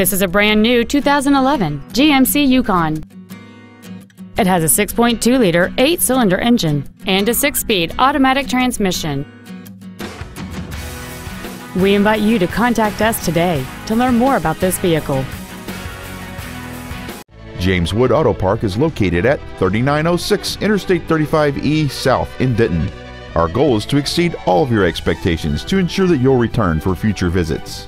This is a brand new 2011 GMC Yukon. It has a 6.2-liter 8-cylinder engine and a 6-speed automatic transmission. We invite you to contact us today to learn more about this vehicle. James Wood Auto Park is located at 3906 Interstate 35E South in Denton. Our goal is to exceed all of your expectations to ensure that you'll return for future visits.